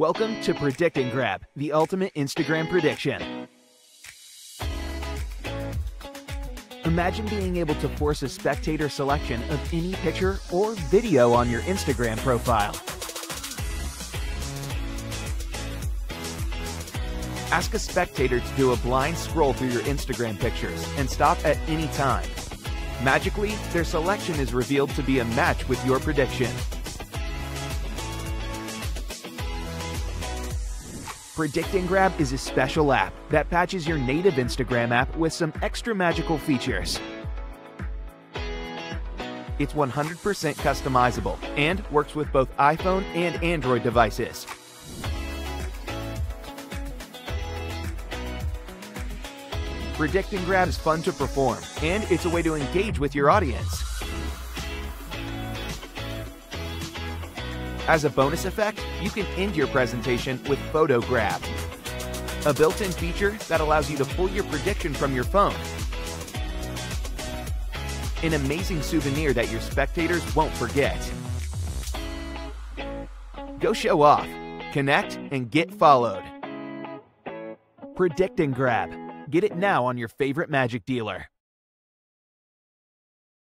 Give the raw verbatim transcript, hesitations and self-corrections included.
Welcome to Predict and Grab, the ultimate Instagram prediction. Imagine being able to force a spectator selection of any picture or video on your Instagram profile. Ask a spectator to do a blind scroll through your Instagram pictures and stop at any time. Magically, their selection is revealed to be a match with your prediction. Predict and Grab is a special app that patches your native Instagram app with some extra magical features. It's one hundred percent customizable and works with both iPhone and Android devices. Predict and Grab is fun to perform, and it's a way to engage with your audience. As a bonus effect, you can end your presentation with Photo Grab, a built-in feature that allows you to pull your prediction from your phone. An amazing souvenir that your spectators won't forget. Go show off, connect, and get followed. Predict and Grab. Get it now on your favorite magic dealer.